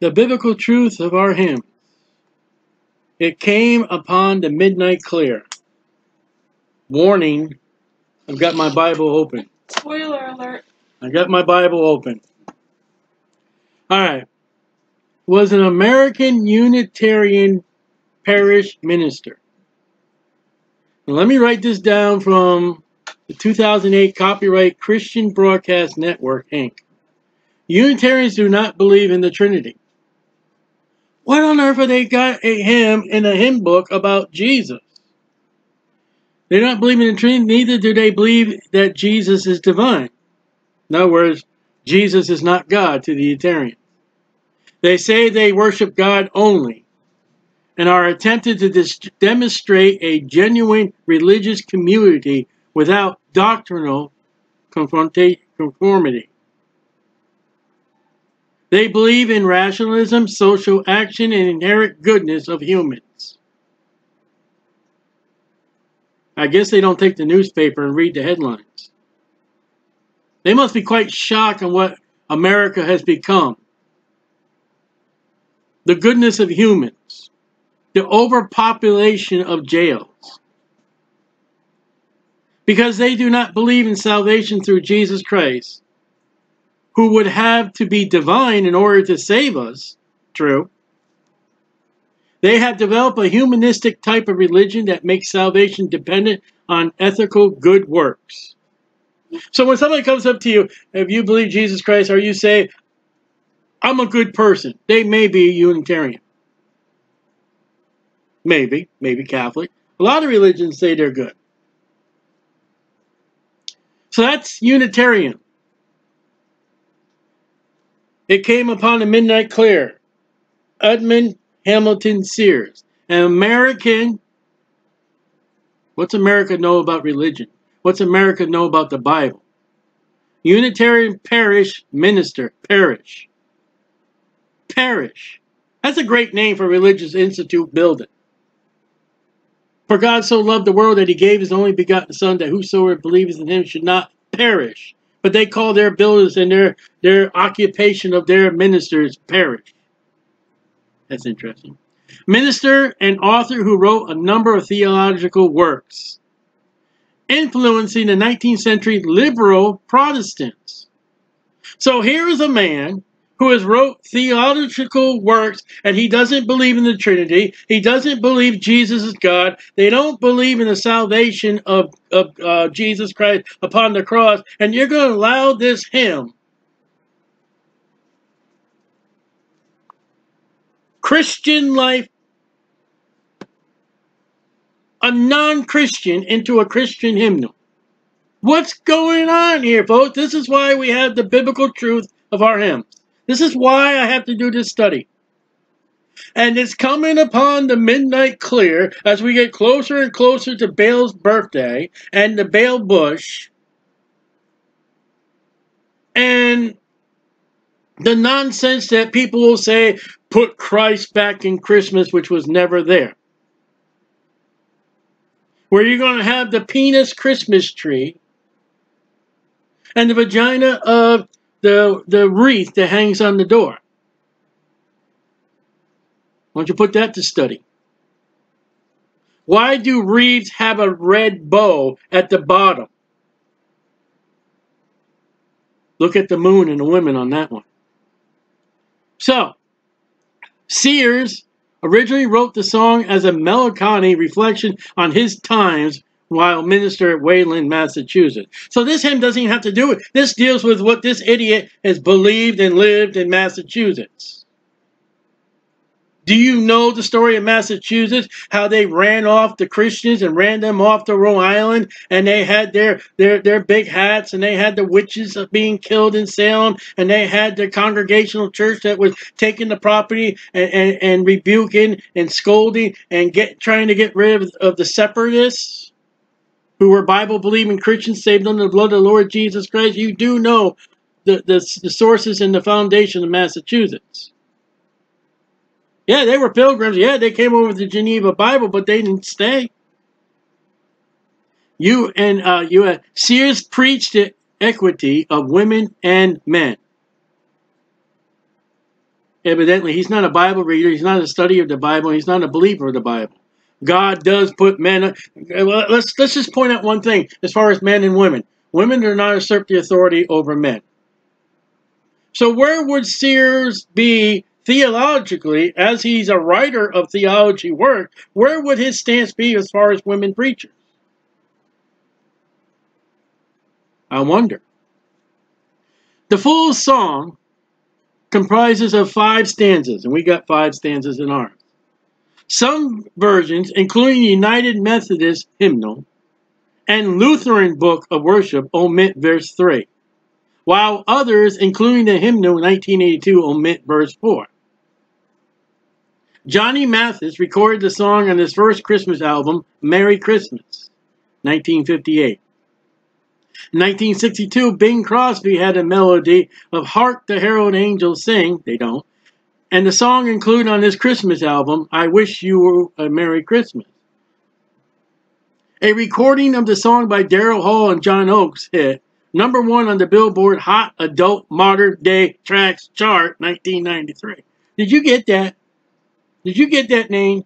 The biblical truth of our hymn. It came upon the midnight clear. Warning, I've got my Bible open. Spoiler alert. I got my Bible open. All right. Was an American Unitarian parish minister. Now let me write this down from the 2008 copyright Christian Broadcast Network, Inc. Unitarians do not believe in the Trinity. What on earth have they got a hymn in a hymn book about Jesus? They don't believe in the Trinity, neither do they believe that Jesus is divine. In other words, Jesus is not God to the Unitarian. They say they worship God only and are attempted to demonstrate a genuine religious community without doctrinal conformity. They believe in rationalism, social action, and inherent goodness of humans. I guess they don't take the newspaper and read the headlines. They must be quite shocked at what America has become. The goodness of humans. The overpopulation of jails. Because they do not believe in salvation through Jesus Christ, who would have to be divine in order to save us, true. They have developed a humanistic type of religion that makes salvation dependent on ethical good works. So when somebody comes up to you, if you believe Jesus Christ, or you say, I'm a good person, they may be Unitarian. Maybe Catholic. A lot of religions say they're good. So that's Unitarian. It came upon the midnight clear. Edmund Hamilton Sears. An American. What's America know about religion? What's America know about the Bible? Unitarian parish minister. Parish. Parish. That's a great name for a religious institute building. For God so loved the world that he gave his only begotten son, that whosoever believes in him should not perish. But they call their builders and their occupation of their ministers parish. That's interesting. Minister and author who wrote a number of theological works, influencing the 19th century liberal Protestants. So here is a man who has wrote theological works, and he doesn't believe in the Trinity. He doesn't believe Jesus is God. They don't believe in the salvation of Jesus Christ upon the cross. And you're going to allow this hymn, Christian life, a non-Christian into a Christian hymnal. What's going on here, folks? This is why we have the biblical truth of our hymns. This is why I have to do this study. And it's coming upon the midnight clear as we get closer and closer to Baal's birthday and the Baal Bush. And the nonsense that people will say, put Christ back in Christmas, which was never there. Where you're going to have the penis Christmas tree and the vagina of the wreath that hangs on the door. Why don't you put that to study? Why do wreaths have a red bow at the bottom? Look at the moon and the women on that one. So, Sears originally wrote the song as a melancholy reflection on his times while minister at Wayland, Massachusetts. So this hymn doesn't even have to do it. This deals with what this idiot has believed and lived in Massachusetts. Do you know the story of Massachusetts? How they ran off the Christians and ran them off to Rhode Island, and they had their big hats, and they had the witches being killed in Salem, and they had the Congregational Church that was taking the property and rebuking and scolding and trying to get rid of the separatists, who were Bible-believing Christians saved under the blood of the Lord Jesus Christ. You do know the sources and the foundation of Massachusetts. Yeah, they were pilgrims. Yeah, they came over to the Geneva Bible, but they didn't stay. Sears preached the equity of women and men. Evidently, he's not a Bible reader. He's not a study of the Bible. He's not a believer of the Bible. God does put men... Well, let's just point out one thing as far as men and women. Women do not usurp the authority over men. So where would Sears be theologically, as he's a writer of theology work? Where would his stance be as far as women preachers? I wonder. The full song comprises of 5 stanzas, and we got 5 stanzas in ours. Some versions, including the United Methodist Hymnal and Lutheran Book of Worship, omit verse 3, while others, including the Hymnal 1982, omit verse 4. Johnny Mathis recorded the song on his first Christmas album, Merry Christmas, 1958. In 1962, Bing Crosby had a melody of Hark the Herald Angels Sing, they don't, and the song included on his Christmas album, I Wish You a Merry Christmas. A recording of the song by Daryl Hall and John Oates hit number 1 on the Billboard Hot Adult Modern Day Tracks chart, 1993. Did you get that? Did you get that name?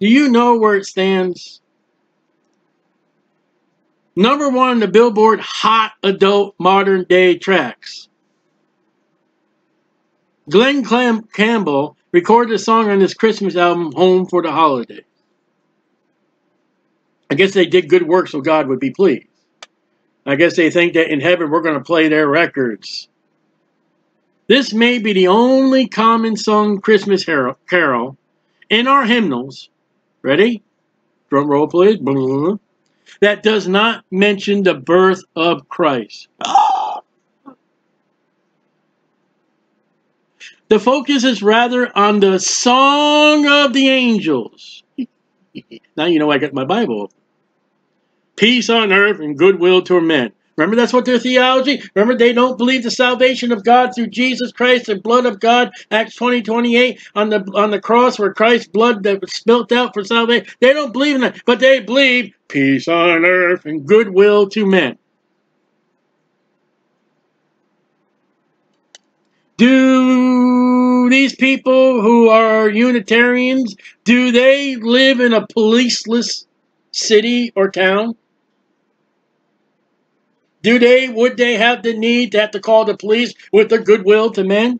Do you know where it stands? Number 1 on the Billboard Hot Adult Modern Day Tracks. Glenn Campbell recorded a song on his Christmas album, Home for the Holiday. I guess they did good work so God would be pleased. I guess they think that in heaven we're going to play their records. This may be the only common sung Christmas carol in our hymnals. Ready? Drum roll, please. Blah, blah, blah. That does not mention the birth of Christ. Oh. The focus is rather on the song of the angels. Now you know I got my Bible open. Peace on earth and goodwill to men. Remember, that's what their theology. Remember, they don't believe the salvation of God through Jesus Christ, the blood of God, Acts 20:28, on the cross where Christ's blood that was spilt out for salvation. They don't believe in that, but they believe peace on earth and goodwill to men. Do these people who are Unitarians, do they live in a policeless city or town? Would they have the need to have to call the police with their goodwill to men?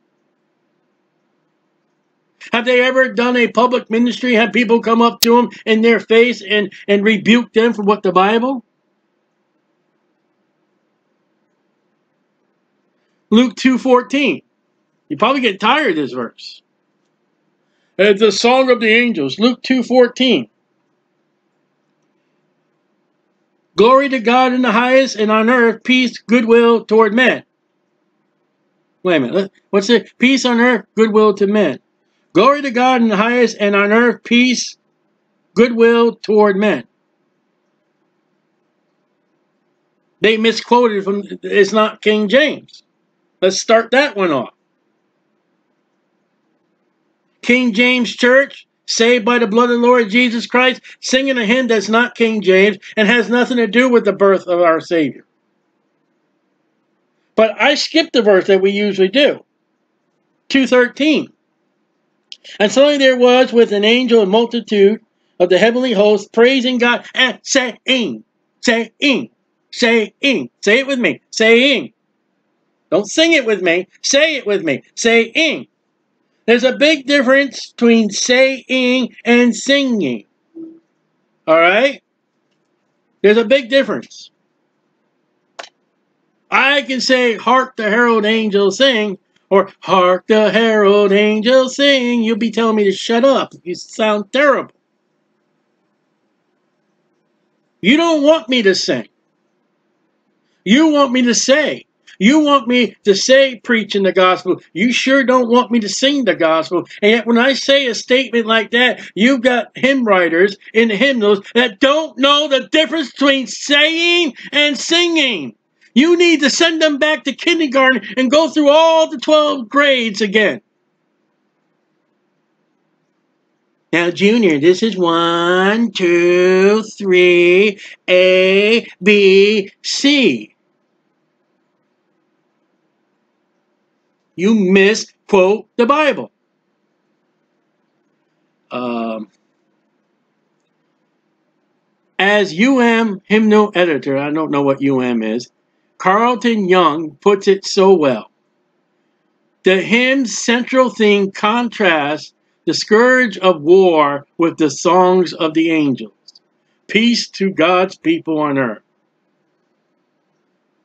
Have they ever done a public ministry, have people come up to them in their face and rebuke them for what the Bible? Luke 2:14. You probably get tired of this verse. It's the song of the angels, Luke 2:14. Glory to God in the highest, and on earth, peace, goodwill toward men. Wait a minute. What's it? Peace on earth, goodwill to men. Glory to God in the highest, and on earth, peace, goodwill toward men. They misquoted from, it's not King James. Let's start that one off. King James Church, saved by the blood of the Lord Jesus Christ, singing a hymn that's not King James and has nothing to do with the birth of our Savior. But I skipped the verse that we usually do, 2:13. And suddenly there was with an angel a multitude of the heavenly host praising God and saying, saying, saying. Say it with me, saying. Don't sing it with me, say it with me, saying. There's a big difference between saying and singing. All right? There's a big difference. I can say, Hark the Herald Angels Sing, or Hark the Herald Angels Sing. You'll be telling me to shut up. You sound terrible. You don't want me to sing. You want me to say. You want me to say preaching the gospel. You sure don't want me to sing the gospel. And yet when I say a statement like that, you've got hymn writers in the hymnals that don't know the difference between saying and singing. You need to send them back to kindergarten and go through all the 12 grades again. Now, Junior, this is 1, 2, 3, A, B, C. You miss quote the Bible. As UM hymnal editor, I don't know what UM is, Carlton Young puts it so well. The hymn's central theme contrasts the scourge of war with the songs of the angels. Peace to God's people on earth.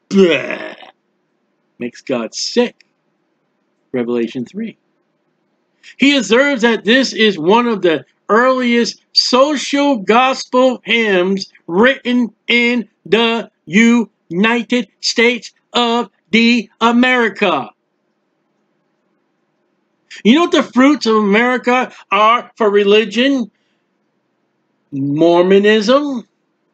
Bleh. Makes God sick. Revelation 3. He observes that this is one of the earliest social gospel hymns written in the United States of the America. You know what the fruits of America are for religion? Mormonism,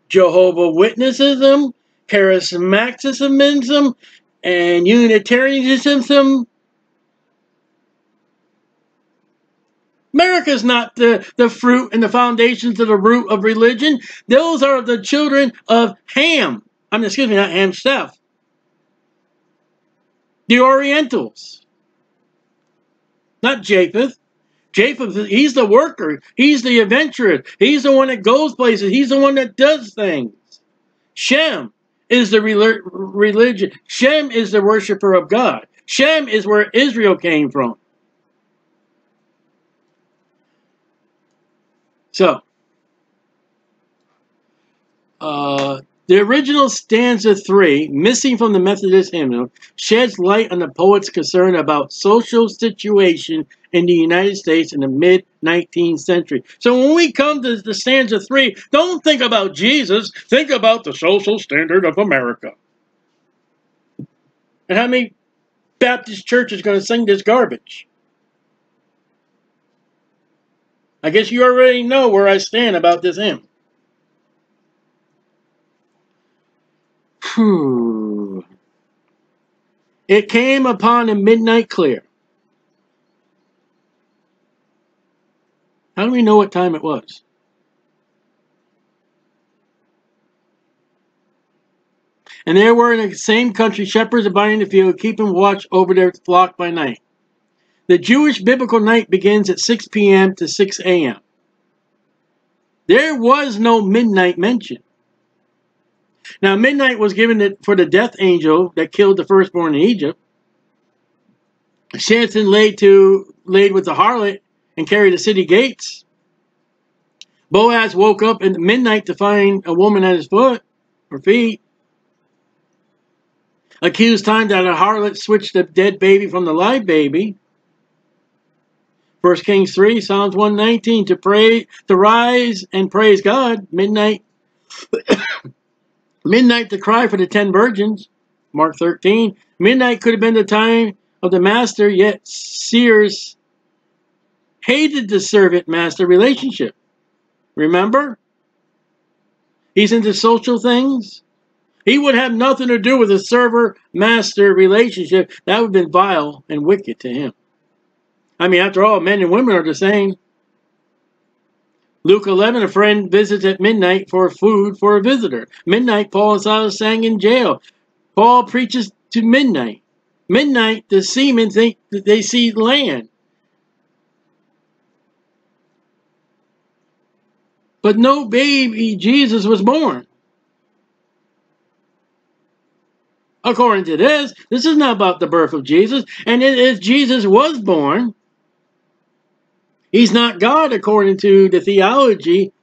Jehovah's Witnessism, Charismaticism, and Unitarianism. America's not the fruit and the foundations of the root of religion. Those are the children of Ham. Not Ham, Seth. The Orientals. Not Japheth. Japheth, he's the worker. He's the adventurer. He's the one that goes places. He's the one that does things. Shem is the religion. Shem is the worshiper of God. Shem is where Israel came from. So, the original stanza 3, missing from the Methodist hymnal, sheds light on the poet's concern about social situation in the United States in the mid-19th century. So when we come to the stanza 3, don't think about Jesus, think about the social standard of America. And how many Baptist churches are going to sing this garbage? I guess you already know where I stand about this hymn. Whew. It came upon the midnight clear. How do we know what time it was? And there were in the same country shepherds abiding in the field, keeping watch over their flock by night. The Jewish biblical night begins at 6 p.m. to 6 a.m. There was no midnight mentioned. Now, midnight was given for the death angel that killed the firstborn in Egypt. Samson laid with the harlot and carried the city gates. Boaz woke up at midnight to find a woman at his feet. Accused time that a harlot switched the dead baby from the live baby. 1 Kings 3, Psalms 119, to rise and praise God, midnight. Midnight to cry for the 10 virgins, Mark 13. Midnight could have been the time of the master, yet Sears hated the servant-master relationship. Remember? He's into social things. He would have nothing to do with the server-master relationship. That would have been vile and wicked to him. After all, men and women are the same. Luke 11, a friend visits at midnight for food for a visitor. Midnight, Paul and Silas sang in jail. Paul preaches to midnight. Midnight, the seamen think that they see land. But no baby Jesus was born. According to this is not about the birth of Jesus. And if Jesus was born, he's not God according to the theology.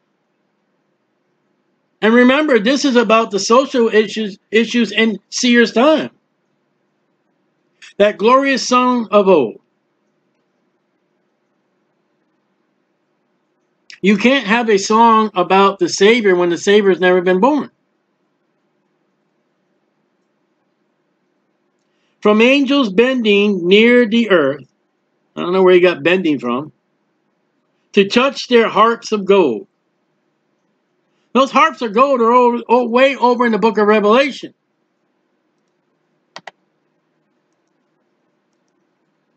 And remember, this is about the social issues in Seer's time. That glorious song of old. You can't have a song about the Savior when the Savior's never been born. From angels bending near the earth, I don't know where he got bending from, to touch their harps of gold. Those harps of gold are way over in the book of Revelation.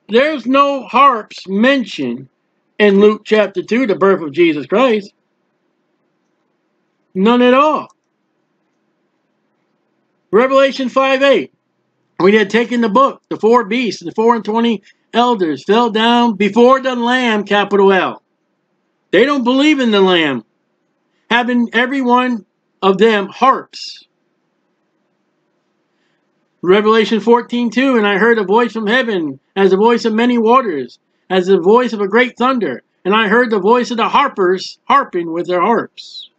There's no harps mentioned in Luke chapter 2, the birth of Jesus Christ. None at all. Revelation 5:8. We had taken the book, the four beasts, the 4 and 20 elders fell down before the Lamb, capital L. They don't believe in the Lamb. Having every one of them harps. Revelation 14:2, and I heard a voice from heaven, as the voice of many waters, as the voice of a great thunder, and I heard the voice of the harpers harping with their harps.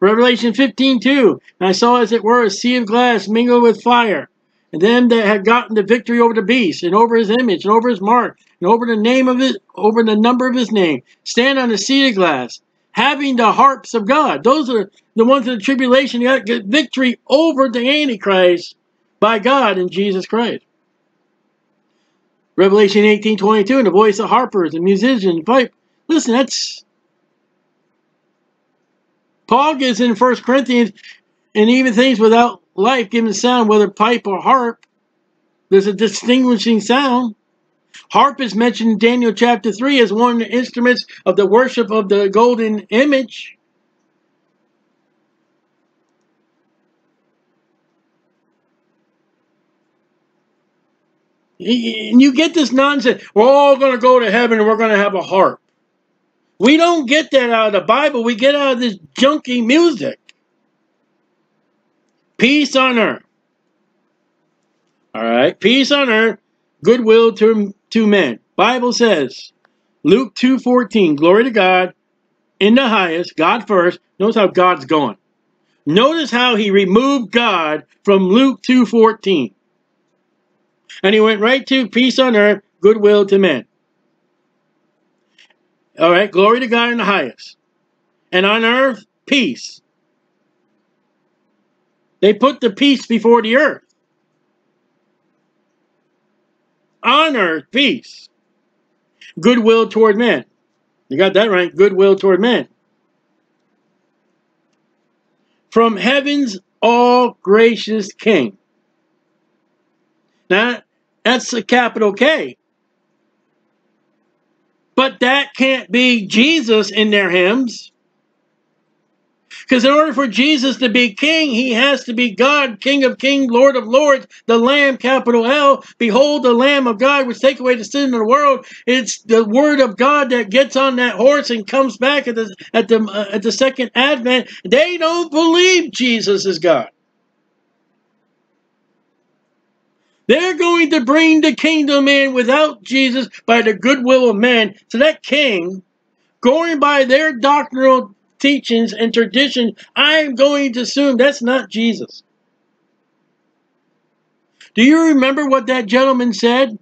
Revelation 15:2, and I saw as it were a sea of glass mingled with fire, and them that had gotten the victory over the beast, and over his image, and over his mark, and over the name of it, over the number of his name, stand on the sea of glass, having the harps of God. Those are the ones in the tribulation that get victory over the Antichrist by God in Jesus Christ. Revelation 18:22, and the voice of harpers and musicians, pipe. Listen, that's... Paul gives in 1 Corinthians, and even things without life giving sound, whether pipe or harp, there's a distinguishing sound. Harp is mentioned in Daniel chapter 3 as one of the instruments of the worship of the golden image. And you get this nonsense, we're all going to go to heaven and we're going to have a harp. We don't get that out of the Bible. We get out of this junky music. Peace on earth. All right, peace on earth, goodwill to men. Bible says, Luke 2:14, glory to God in the highest, God first. Notice how God's going. Notice how he removed God from Luke 2:14. And he went right to peace on earth, goodwill to men. All right, glory to God in the highest. And on earth, peace. They put the peace before the earth. On earth, peace. Goodwill toward men. You got that right, goodwill toward men. From heaven's all gracious King. Now, that's a capital K. But that can't be Jesus in their hymns. Because in order for Jesus to be king, he has to be God, King of kings, Lord of lords, the Lamb, capital L. Behold the Lamb of God, which takes away the sin of the world. It's the word of God that gets on that horse and comes back at the second advent. They don't believe Jesus is God. They're going to bring the kingdom in without Jesus by the goodwill of men. So that king, going by their doctrinal teachings and tradition, I'm going to assume that's not Jesus. Do you remember what that gentleman said?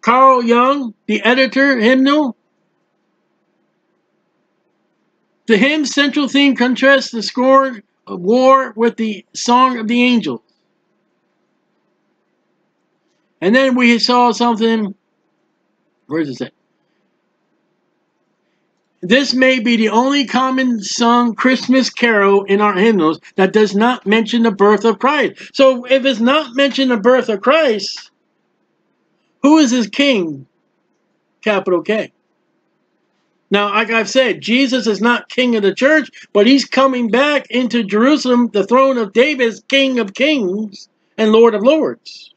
Carlton Young, the editor, hymnal? The hymn's central theme contrasts the scorn of war with the song of the angels. And then we saw something, where is it? This may be the only common sung Christmas carol in our hymnals that does not mention the birth of Christ. So if it's not mentioned the birth of Christ, who is this king? Capital K. Now, like I've said, Jesus is not king of the church, but he's coming back into Jerusalem, the throne of David, as King of kings and Lord of lords.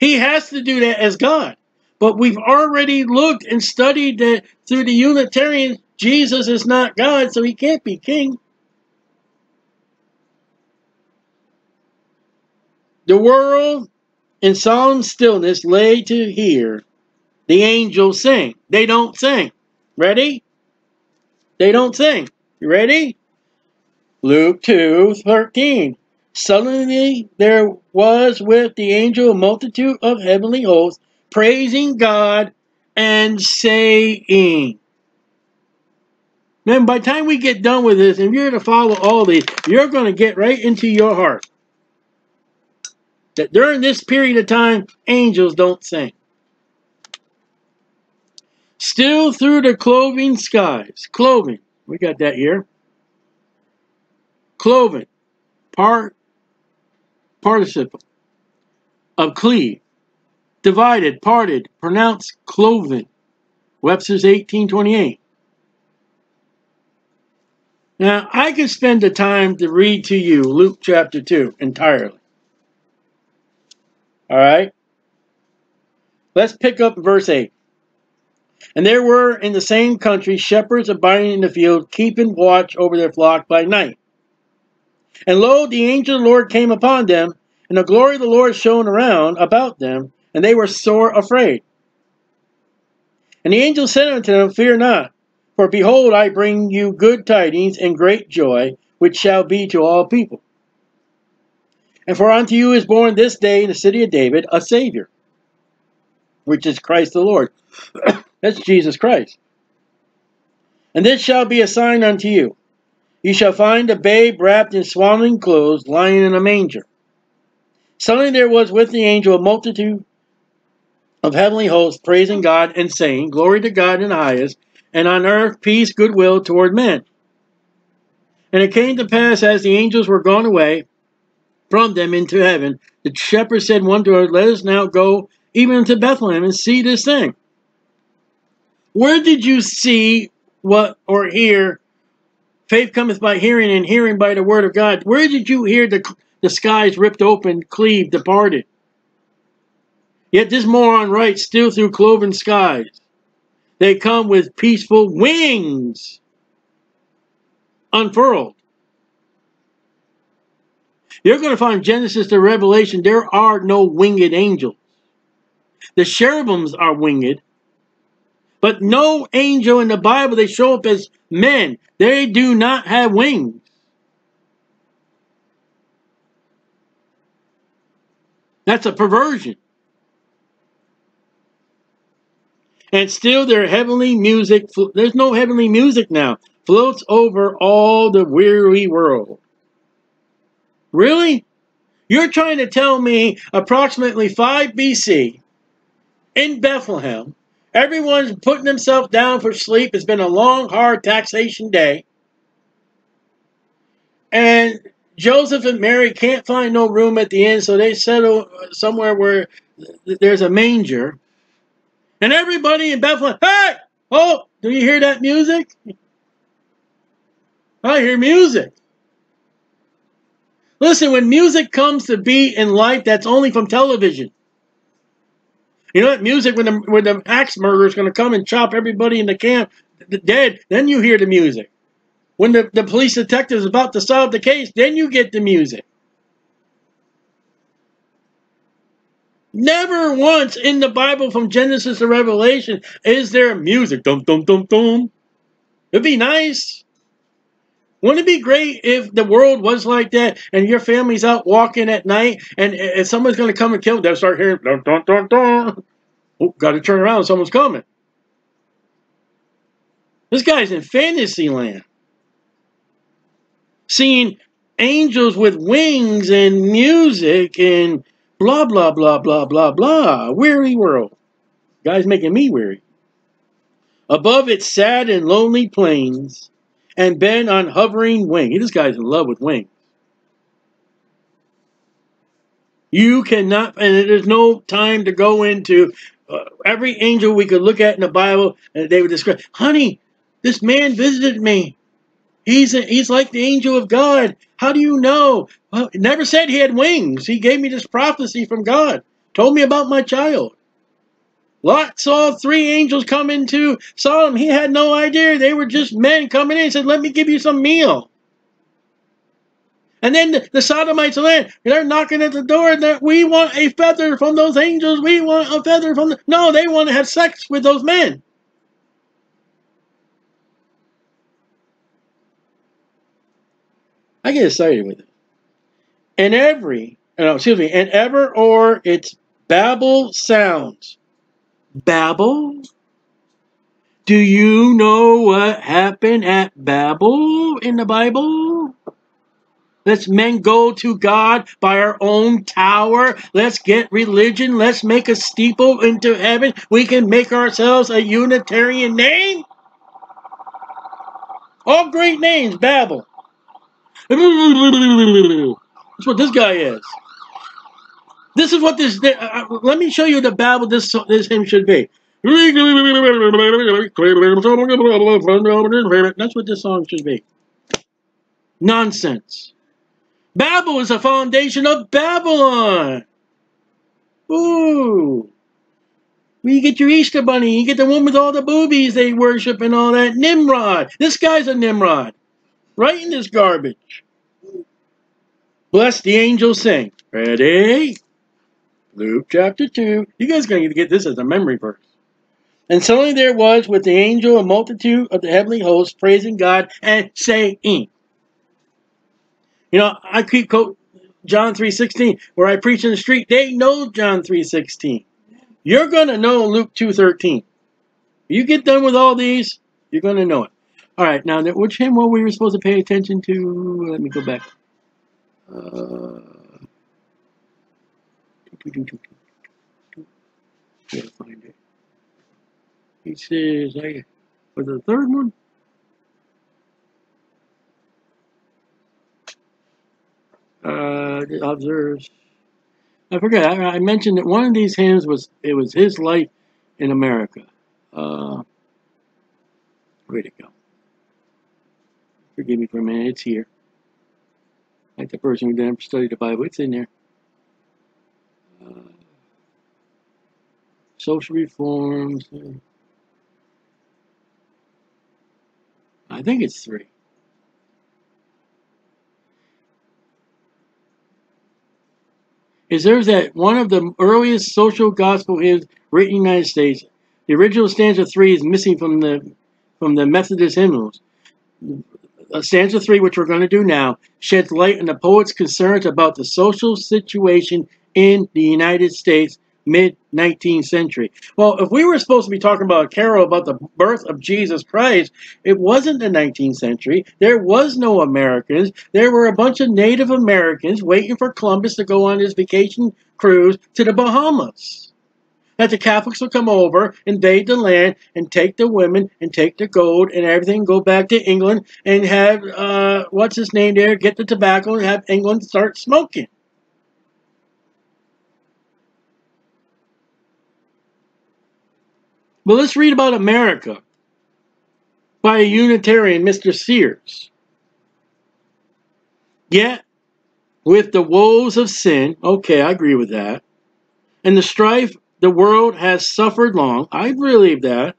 He has to do that as God. But we've already looked and studied that through the Unitarians, Jesus is not God, so he can't be king. The world in solemn stillness lay to hear the angels sing. They don't sing. Ready? They don't sing. You ready? Luke 2:13. Suddenly there was with the angel a multitude of heavenly hosts, praising God and saying. Man, by the time we get done with this, and you're to follow all these, you're going to get right into your heart that during this period of time, angels don't sing. Still through the cloven skies. Cloven. We got that here. Cloven. Participle of cleave, divided, parted, pronounced cloven. Webster's 1828. Now, I could spend the time to read to you Luke chapter 2 entirely. All right? Let's pick up verse 8. And there were in the same country shepherds abiding in the field, keeping watch over their flock by night. And lo, the angel of the Lord came upon them, and the glory of the Lord shone around about them, and they were sore afraid. And the angel said unto them, Fear not, for behold, I bring you good tidings and great joy, which shall be to all people. And for unto you is born this day in the city of David a Savior, which is Christ the Lord. That's Jesus Christ. And this shall be a sign unto you. You shall find a babe wrapped in swaddling clothes, lying in a manger. Suddenly there was with the angel a multitude of heavenly hosts, praising God and saying, Glory to God in the highest, and on earth peace, goodwill toward men. And it came to pass, as the angels were gone away from them into heaven, the shepherds said one to another, Let us now go even unto Bethlehem and see this thing. Where did you see what or hear? Faith cometh by hearing, and hearing by the word of God. Where did you hear the skies ripped open, cleaved, departed? Yet this moron writes, still through cloven skies they come with peaceful wings unfurled. You're going to find Genesis to Revelation, there are no winged angels. The cherubims are winged, but no angel in the Bible, they show up as men. They do not have wings. That's a perversion. And still their heavenly music, there's no heavenly music now, floats over all the weary world. Really? You're trying to tell me approximately 5 BC, in Bethlehem, everyone's putting themselves down for sleep. It's been a long, hard taxation day. And Joseph and Mary can't find no room at the inn, so they settle somewhere where there's a manger. And everybody in Bethlehem, hey! Oh, do you hear that music? I hear music. Listen, when music comes to be in life, that's only from television. You know that music when the axe murderer is going to come and chop everybody in the camp dead, then you hear the music. When the police detective is about to solve the case, then you get the music. Never once in the Bible, from Genesis to Revelation, is there music. Dum, dum, dum, dum. It'd be nice. Wouldn't it be great if the world was like that, and your family's out walking at night, and someone's going to come and kill them? They'll start hearing, dum, dum, dum, dum. Oh, got to turn around. Someone's coming. This guy's in fantasy land. Seeing angels with wings and music and blah, blah, blah, blah, blah, blah. Weary world. Guy's making me weary. Above its sad and lonely plains, and bend on hovering wing. This guy's in love with wings. You cannot, and there's no time to go into every angel we could look at in the Bible, and they would describe, honey, this man visited me. He's like the angel of God. How do you know? Well, it never said he had wings. He gave me this prophecy from God. Told me about my child. Lot saw 3 angels come into Sodom. He had no idea. They were just men coming in. He said, let me give you some meal. And then the Sodomites are there. They're knocking at the door. And we want a feather from those angels. We want a feather from the... No, they want to have sex with those men. I get excited with it. And ever or its babble sounds. Babel? Do you know what happened at Babel in the Bible? Let's men go to God by our own tower. Let's get religion. Let's make a steeple into heaven. We can make ourselves a Unitarian name. All great names, Babel. That's what this guy is. This is what this... let me show you the Bible this hymn should be. That's what this song should be. Nonsense. Babel is the foundation of Babylon. Ooh. Well, you get your Easter bunny, you get the one with all the boobies they worship and all that. Nimrod. This guy's a Nimrod. Right in this garbage. Bless the angels sing. Ready? Luke chapter 2. You guys are going to get this as a memory verse. And suddenly there was with the angel a multitude of the heavenly hosts praising God and saying. You know, I keep quoting John 3:16 where I preach in the street. They know John 3:16. You're going to know Luke 2:13. You get done with all these, you're going to know it. All right, now, which hymn were we supposed to pay attention to? Let me go back. Gotta find it. He says, was it the third one? Observes. I forget. I mentioned that one of these hymns was, it was his life in America. Where'd it go? Forgive me for a minute. It's here. Like the person who didn't study the Bible. It's in there. Social reforms. I think it's 3. Is there that one of the earliest social gospel hymns written in the United States? The original stanza 3 is missing from the Methodist hymnals. Stanza 3, which we're going to do now, sheds light on the poet's concerns about the social situation in the United States mid-19th century. Well, if we were supposed to be talking about a carol about the birth of Jesus Christ, it wasn't the 19th century. There was no Americans. There were a bunch of Native Americans waiting for Columbus to go on his vacation cruise to the Bahamas. That the Catholics would come over, invade the land, and take the women, and take the gold, and everything, go back to England, and have, what's his name there, get the tobacco, and have England start smoking. But let's read about America by a Unitarian, Mr. Sears. Yet, with the woes of sin, okay, I agree with that, and the strife the world has suffered long, I believe that.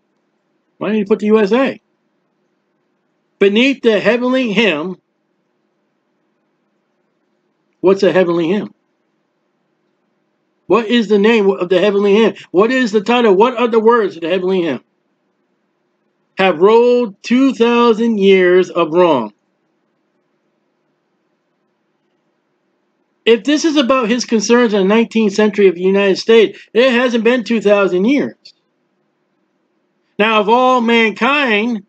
Why didn't you put the USA? Beneath the heavenly hymn, what's a heavenly hymn? What is the name of the heavenly hymn? What is the title? What are the words of the heavenly hymn? Have rolled 2,000 years of wrong. If this is about his concerns in the 19th century of the United States, it hasn't been 2,000 years. Now, of all mankind,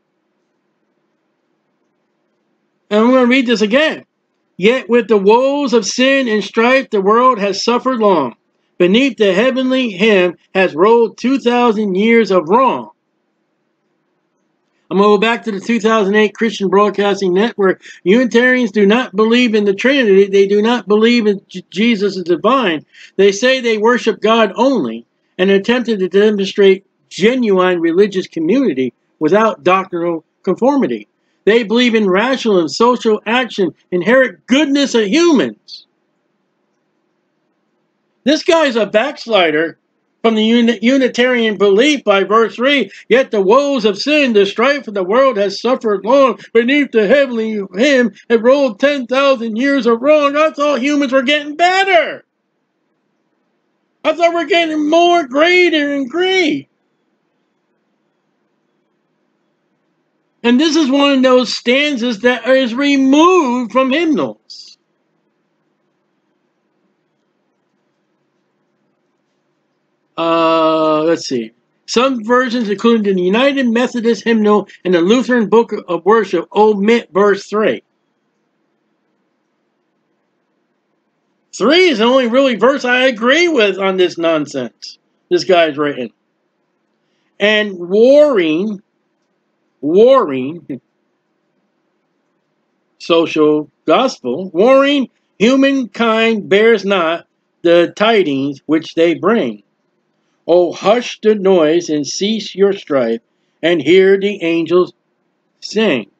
and I'm going to read this again. Yet with the woes of sin and strife the world has suffered long. Beneath the heavenly hymn has rolled 2,000 years of wrong. I'm going to go back to the 2008 Christian Broadcasting Network. Unitarians do not believe in the Trinity. They do not believe in Jesus is divine. They say they worship God only and attempted to demonstrate genuine religious community without doctrinal conformity. They believe in rational and social action, inherent goodness of humans. This guy's a backslider from the Unitarian belief by verse 3. Yet the woes of sin, the strife of the world has suffered long. Beneath the heavenly hymn had rolled 10,000 years of wrong. I thought humans were getting better. I thought we're getting more greater and great. And this is one of those stanzas that is removed from hymnals. Let's see. Some versions, including the United Methodist Hymnal and the Lutheran Book of Worship, omit verse 3. 3 is the only really verse I agree with on this nonsense this guy's written. And warring social gospel, warring humankind bears not the tidings which they bring. Oh, hush the noise and cease your strife, and hear the angels sing.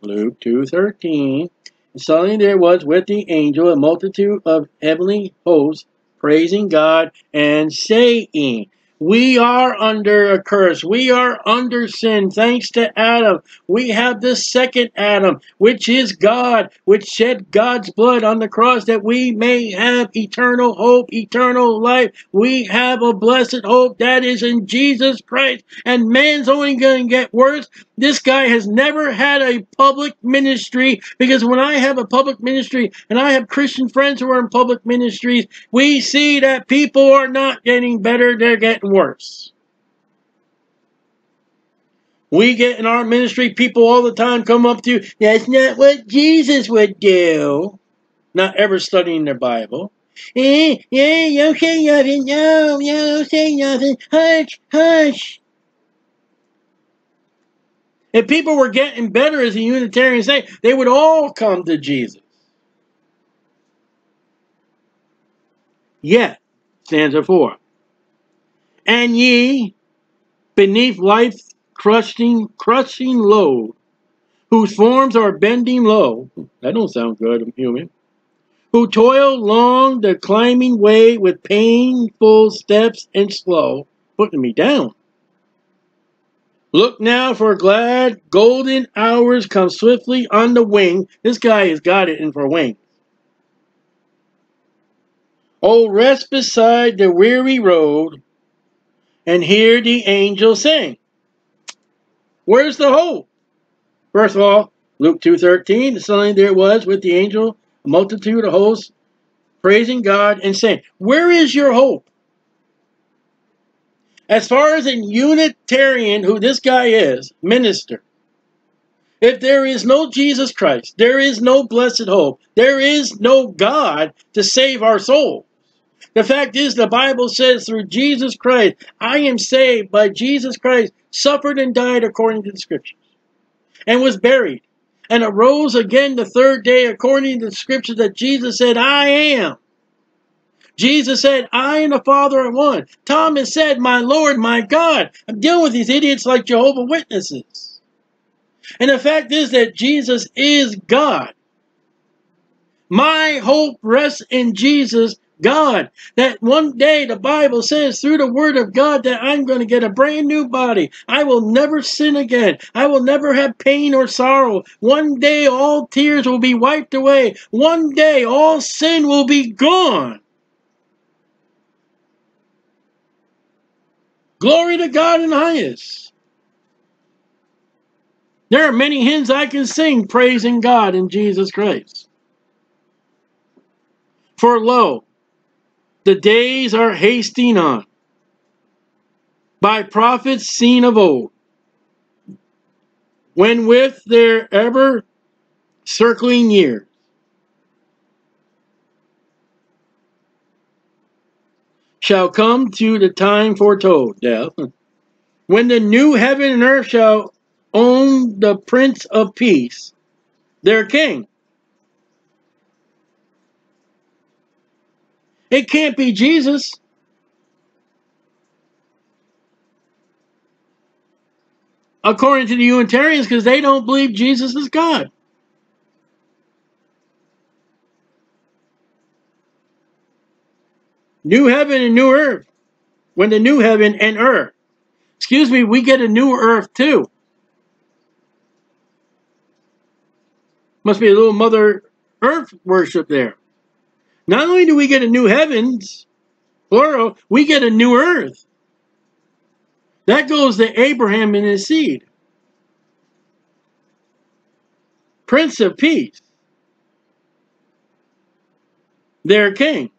Luke 2:13. And suddenly there was with the angel a multitude of heavenly hosts praising God and saying. We are under a curse. We are under sin. Thanks to Adam, we have the second Adam, which is God, which shed God's blood on the cross that we may have eternal hope, eternal life. We have a blessed hope that is in Jesus Christ, and man's only going to get worse. This guy has never had a public ministry, because when I have a public ministry and I have Christian friends who are in public ministries, we see that people are not getting better. They're getting worse. We get in our ministry, people all the time come up to you, that's not what Jesus would do. Not ever studying their Bible. Yeah, don't say nothing. No, don't say nothing. Hush, hush. If people were getting better, as the Unitarians say, they would all come to Jesus. Yet, stanza 4. And ye, beneath life's crushing load, whose forms are bending low, that don't sound good, I'm human, who toil long the climbing way with painful steps and slow, putting me down. Look now for glad golden hours come swiftly on the wing. This guy has got it in for wings. Oh, rest beside the weary road, and hear the angels sing. Where's the hope? First of all, Luke 2:13, suddenly there was with the angel a multitude of hosts praising God and saying, where is your hope? As far as a Unitarian, who this guy is, minister, if there is no Jesus Christ, there is no blessed hope, there is no God to save our soul. The fact is, the Bible says through Jesus Christ, I am saved by Jesus Christ, suffered and died according to the Scriptures, and was buried, and arose again the third day according to the Scriptures that Jesus said, I am. Jesus said, I and the Father are one. Thomas said, my Lord, my God. I'm dealing with these idiots like Jehovah's Witnesses. And the fact is that Jesus is God. My hope rests in Jesus God, that one day the Bible says through the Word of God that I'm going to get a brand new body. I will never sin again. I will never have pain or sorrow. One day all tears will be wiped away. One day all sin will be gone. Glory to God in the highest. There are many hymns I can sing praising God in Jesus Christ. For lo, the days are hasting on, by prophets seen of old, when with their ever circling years, shall come to the time foretold, death, when the new heaven and earth shall own the Prince of Peace, their King. It can't be Jesus. According to the Unitarians, because they don't believe Jesus is God. New heaven and new earth. When the new heaven and earth. Excuse me, we get a new earth too. Must be a little Mother Earth worship there. Not only do we get a new heavens, plural, we get a new earth. That goes to Abraham and his seed. Prince of Peace. Their king.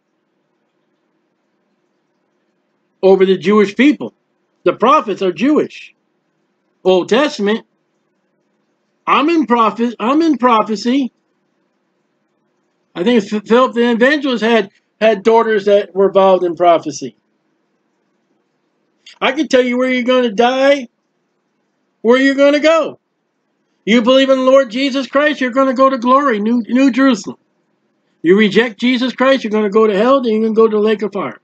Over the Jewish people. The prophets are Jewish. Old Testament. I'm in prophecy. I think Philip the Evangelist had daughters that were involved in prophecy. I can tell you where you're going to die, where you're going to go. You believe in the Lord Jesus Christ, you're going to go to glory, New Jerusalem. You reject Jesus Christ, you're going to go to hell, then you're going to go to the lake of fire.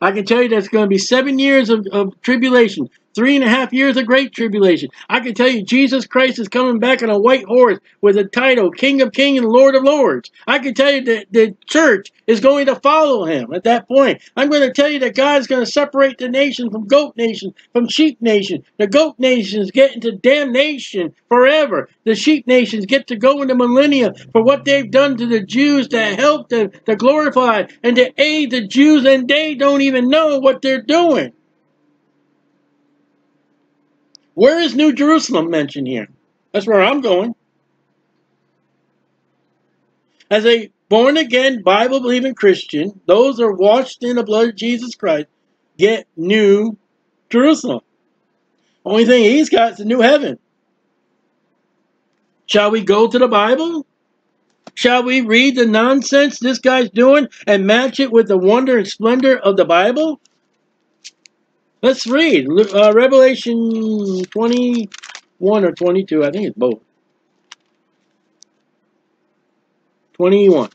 I can tell you that's going to be 7 years of tribulation, 3.5 years of great tribulation. I can tell you Jesus Christ is coming back on a white horse with a title, King of Kings and Lord of Lords. I can tell you that the church is going to follow him at that point. I'm going to tell you that God's going to separate the nation from goat nation, from sheep nation. The goat nations get into damnation forever. The sheep nations get to go into millennia for what they've done to the Jews, to help them, to glorify, and to aid the Jews, and they don't even know what they're doing. Where is New Jerusalem mentioned here? That's where I'm going. As a born-again, Bible-believing Christian, those who are washed in the blood of Jesus Christ get New Jerusalem. Only thing he's got is the new heaven. Shall we go to the Bible? Shall we read the nonsense this guy's doing and match it with the wonder and splendor of the Bible? Let's read Revelation 21 or 22. I think it's both. 21.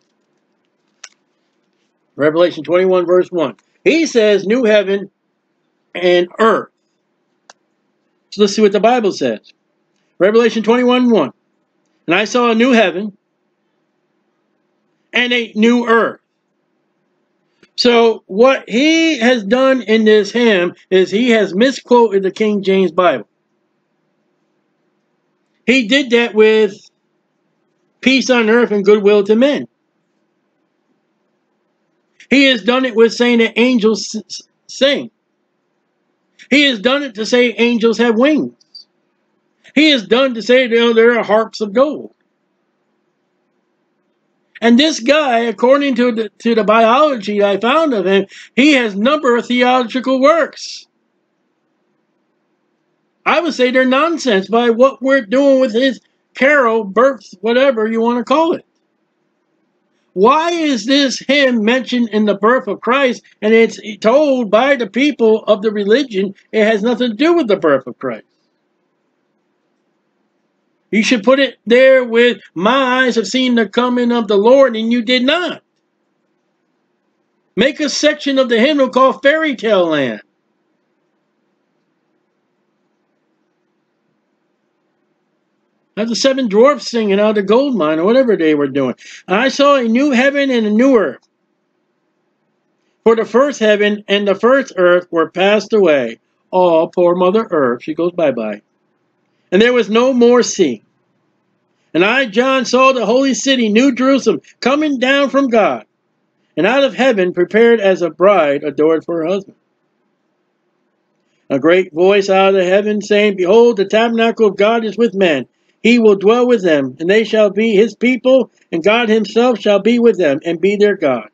Revelation 21 verse 1. He says, new heaven and earth. So let's see what the Bible says. Revelation 21, 1. And I saw a new heaven and a new earth. So what he has done in this hymn is he has misquoted the King James Bible. He did that with peace on earth and goodwill to men. He has done it with saying that angels sing. He has done it to say angels have wings. He has done to say there are harps of gold. And this guy, according to the biology I found of him, he has a number of theological works. I would say they're nonsense by what we're doing with his carol, birth, whatever you want to call it. Why is this hymn mentioned in the birth of Christ, and it's told by the people of the religion it has nothing to do with the birth of Christ? You should put it there with, my eyes have seen the coming of the Lord, and you did not. Make a section of the hymnal called Fairy Tale Land. That's the seven dwarfs singing out of the gold mine or whatever they were doing. I saw a new heaven and a new earth. For the first heaven and the first earth were passed away. Oh, poor Mother Earth. She goes bye-bye. And there was no more sea. And I, John, saw the holy city, New Jerusalem, coming down from God, and out of heaven, prepared as a bride adored for her husband. A great voice out of heaven, saying, behold, the tabernacle of God is with men. He will dwell with them, and they shall be his people, and God himself shall be with them, and be their God.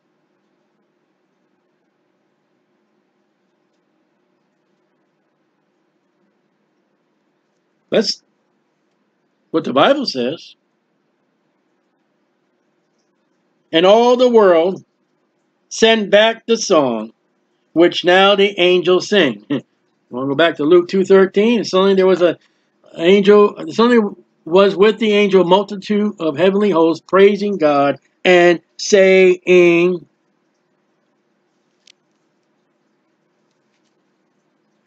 That's what the Bible says. And all the world send back the song, which now the angels sing. We'll go back to Luke 2:13. Suddenly there was an angel. Suddenly was with the angel a multitude of heavenly hosts praising God and saying.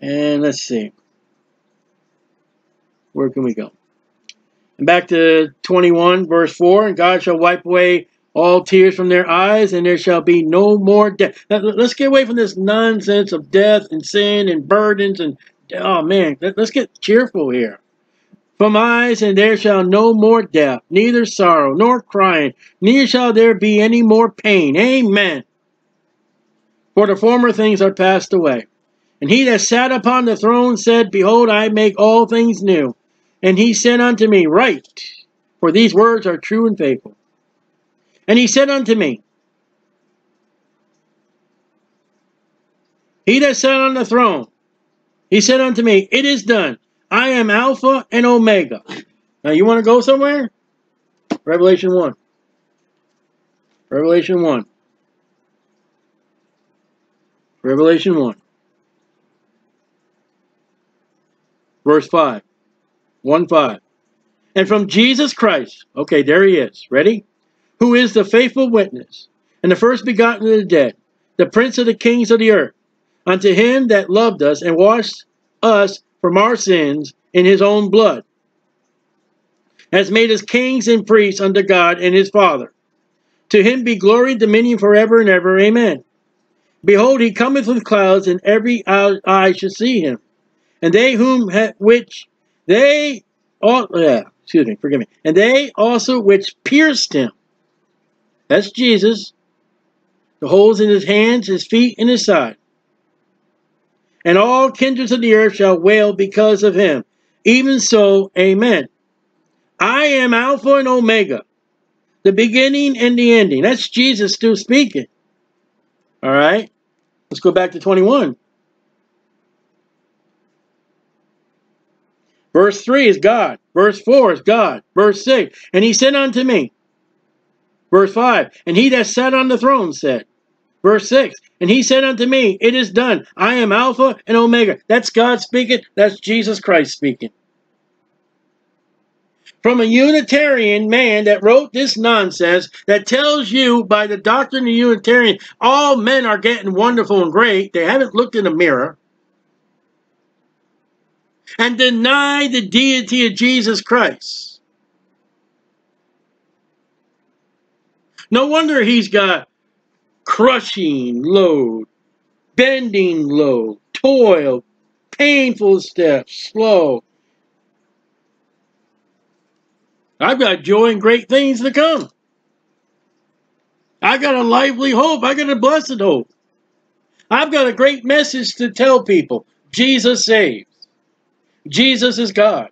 And let's see. Where can we go? And back to 21, verse 4. And God shall wipe away all tears from their eyes, and there shall be no more death. Now, let's get away from this nonsense of death and sin and burdens. And oh, man, let's get cheerful here. From eyes, and there shall no more death, neither sorrow, nor crying, neither shall there be any more pain. Amen. For the former things are passed away. And he that sat upon the throne said, behold, I make all things new. And he said unto me, write, for these words are true and faithful. And he said unto me, he that sat on the throne, he said unto me, it is done. I am Alpha and Omega. Now you want to go somewhere? Revelation 1. Revelation 1. Revelation 1. Verse 5. 1:5. And from Jesus Christ, okay, there he is, ready? Who is the faithful witness, and the first begotten of the dead, the prince of the kings of the earth, unto him that loved us and washed us from our sins in his own blood, has made us kings and priests unto God and his Father. To him be glory and dominion forever and ever. Amen. Behold, he cometh with clouds, and every eye shall see him. And they whom which they all excuse me, forgive me. And they also which pierced him. That's Jesus. The holes in his hands, his feet, and his side. And all kindreds of the earth shall wail because of him. Even so, amen. I am Alpha and Omega, the beginning and the ending. That's Jesus still speaking. All right. Let's go back to 21. Verse 3 is God. Verse 4 is God. Verse 6, and he said unto me. Verse 5, and he that sat on the throne said. Verse 6, and he said unto me, it is done. I am Alpha and Omega. That's God speaking. That's Jesus Christ speaking. From a Unitarian man that wrote this nonsense that tells you by the doctrine of Unitarian, all men are getting wonderful and great. They haven't looked in the mirror. And deny the deity of Jesus Christ. No wonder he's got crushing load, bending load, toil, painful steps, slow. I've got joy and great things to come. I've got a lively hope. I've got a blessed hope. I've got a great message to tell people. Jesus saves. Jesus is God.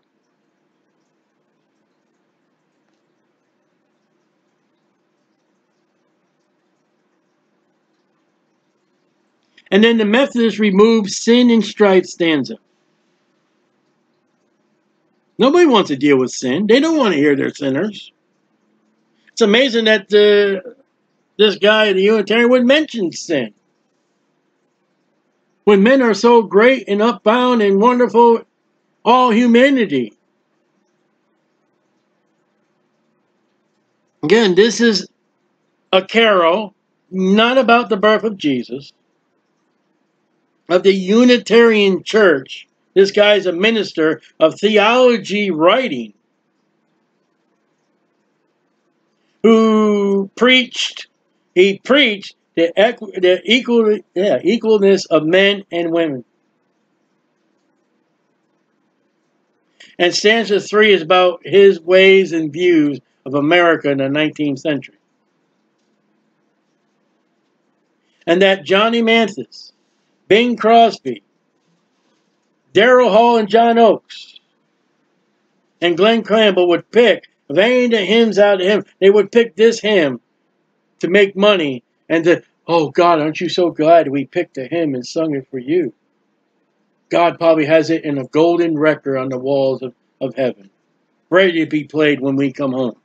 And then the Methodist removed sin and strife stanza. Nobody wants to deal with sin. They don't want to hear they're sinners. It's amazing that this guy, the Unitarian, would mention sin. When men are so great and upbound and wonderful, all humanity. Again, this is a carol, not about the birth of Jesus, of the Unitarian Church. This guy's a minister of theology writing who preached, he preached the equalness of men and women. And stanza 3 is about his ways and views of America in the 19th century. And that Johnny Mathis, Bing Crosby, Daryl Hall and John Oates, and Glenn Campbell would pick, if any of the hymns out of him, they would pick this hymn to make money and to, oh God, aren't you so glad we picked a hymn and sung it for you? God probably has it in a golden record on the walls of heaven, ready to be played when we come home.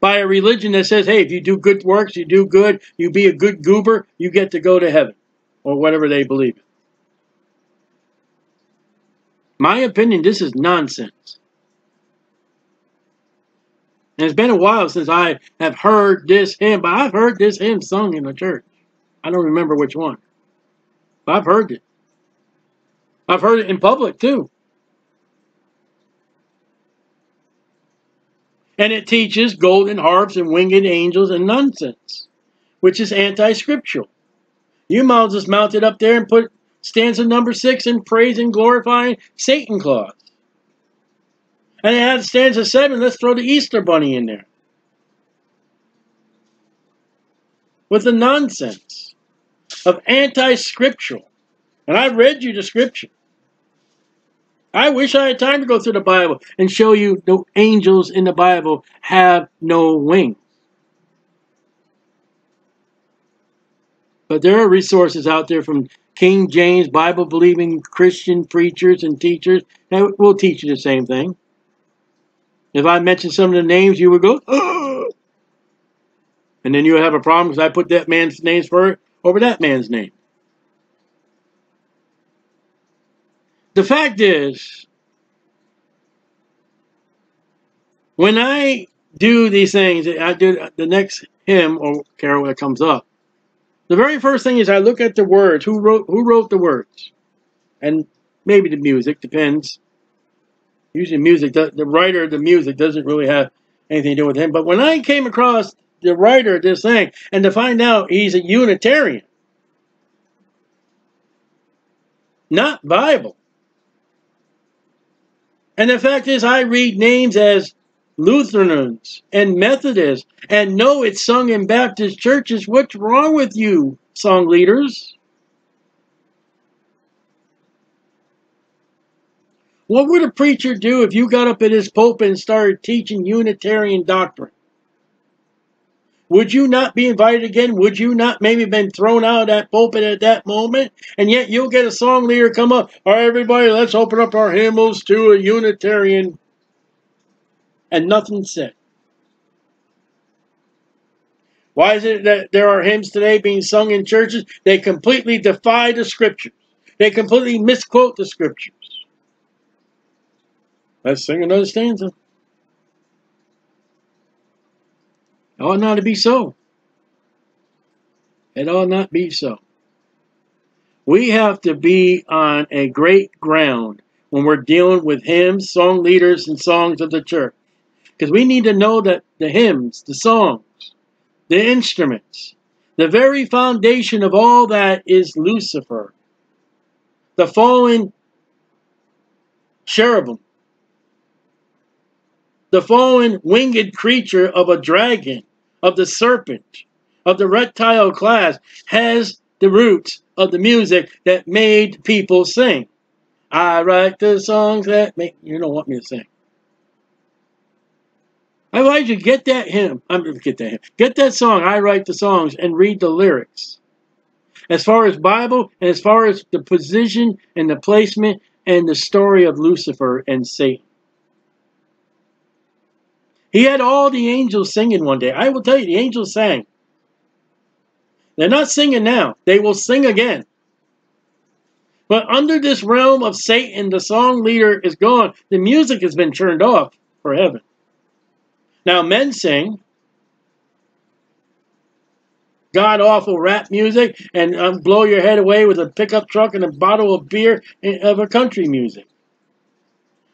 By a religion that says, hey, if you do good works, you do good, you be a good goober, you get to go to heaven, or whatever they believe in. My opinion, this is nonsense. And it's been a while since I have heard this hymn, but I've heard this hymn sung in the church. I don't remember which one. I've heard it. I've heard it in public too. And it teaches golden harps and winged angels and nonsense, which is anti-scriptural. You might just mount it up there and put stanza number 6 in praise and glorifying Satan clause. And add stanza 7, let's throw the Easter bunny in there. With the nonsense of anti-scriptural. And I've read you the scripture. I wish I had time to go through the Bible and show you the angels in the Bible have no wings. But there are resources out there from King James, Bible-believing Christian preachers and teachers that will teach you the same thing. If I mentioned some of the names, you would go, oh! And then you would have a problem because I put that man's names first. Over that man's name. The fact is, when I do these things, I do the next hymn or carol that comes up. The very first thing is I look at the words. Who wrote the words? and maybe the music, depends. Usually music, the writer of the music doesn't really have anything to do with him. But when I came across the writer of this thing, and to find out he's a Unitarian, not Bible. And the fact is, I read names as Lutherans and Methodists, and know it's sung in Baptist churches. What's wrong with you, song leaders? What would a preacher do if you got up at his pulpit and started teaching Unitarian doctrine? Would you not be invited again? Would you not maybe been thrown out of that pulpit at that moment? And yet you'll get a song leader come up. All right, everybody, let's open up our hymnals to a Unitarian. And nothing said. Why is it that there are hymns today being sung in churches? They completely defy the scriptures. They completely misquote the scriptures. Let's sing another stanza. It ought not to be so. It ought not be so. We have to be on a great ground when we're dealing with hymns, song leaders, and songs of the church. Because we need to know that the hymns, the songs, the instruments, the very foundation of all that is Lucifer, the fallen cherubim, the fallen winged creature of a dragon, of the serpent, of the reptile class, has the roots of the music that made people sing. I write the songs that make... You don't want me to sing. I want you to get that hymn. I'm going to get that hymn. Get that song, I write the songs, and read the lyrics. As far as Bible, and as far as the position and the placement and the story of Lucifer and Satan. He had all the angels singing one day. I will tell you, the angels sang. They're not singing now. They will sing again. But under this realm of Satan, the song leader is gone. The music has been turned off for heaven. Now men sing god-awful rap music and blow your head away with a pickup truck and a bottle of beer of a country music.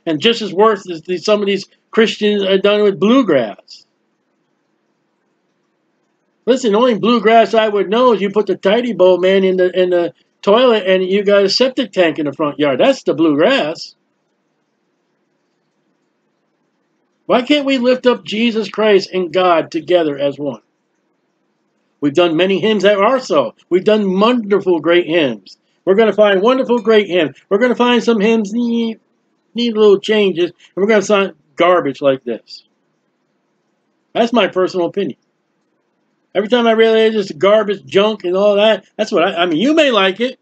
And just as worse as some of these Christians are done with bluegrass. Listen, the only bluegrass I would know is you put the tidy bowl man in the toilet and you got a septic tank in the front yard. That's the bluegrass. Why can't we lift up Jesus Christ and God together as one? We've done many hymns that are so. We've done wonderful, great hymns. We're going to find wonderful, great hymns. We're going to find some hymns need little changes, and we're going to find garbage like this. That's my personal opinion. Every time I realize it's garbage, junk, and all that, that's what I mean, you may like it.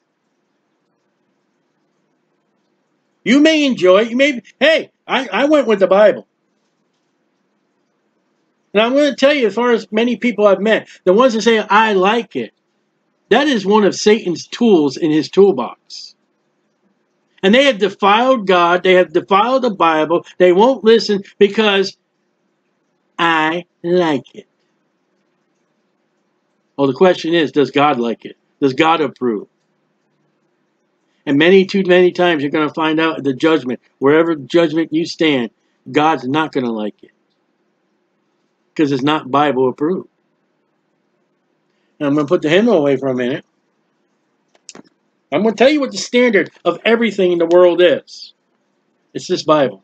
You may enjoy it. You may, hey, I went with the Bible. And I'm going to tell you, as far as many people I've met, the ones that say, I like it, that is one of Satan's tools in his toolbox. And they have defiled God. They have defiled the Bible. They won't listen because I like it. Well, the question is, does God like it? Does God approve? And too many times you're going to find out at the judgment, wherever judgment you stand, God's not going to like it. Because it's not Bible approved. And I'm going to put the hymnal away for a minute. I'm going to tell you what the standard of everything in the world is. It's this Bible.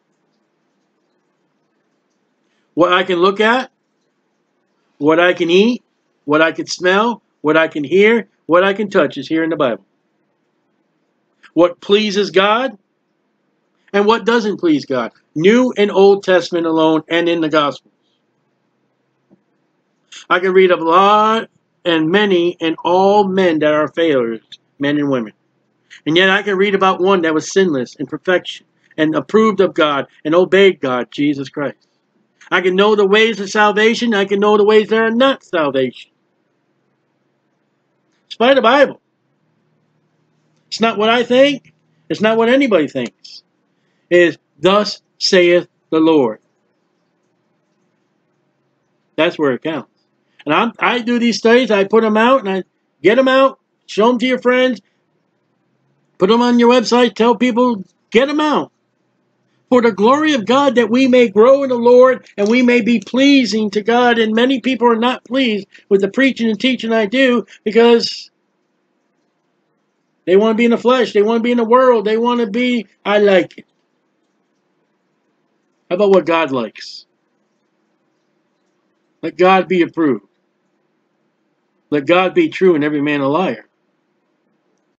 What I can look at, what I can eat, what I can smell, what I can hear, what I can touch is here in the Bible. What pleases God and what doesn't please God. New and Old Testament alone and in the Gospels. I can read of a lot and many and all men that are failures, men and women. And yet I can read about one that was sinless in perfection and approved of God and obeyed God, Jesus Christ. I can know the ways of salvation. I can know the ways that are not salvation. It's by the Bible. It's not what I think. It's not what anybody thinks. It is, thus saith the Lord. That's where it counts. And I do these studies. I put them out and I get them out. Show them to your friends. Put them on your website. Tell people, get them out. For the glory of God, that we may grow in the Lord and we may be pleasing to God. And many people are not pleased with the preaching and teaching I do because they want to be in the flesh. They want to be in the world. They want to be, I like it. How about what God likes? Let God be approved. Let God be true and every man a liar.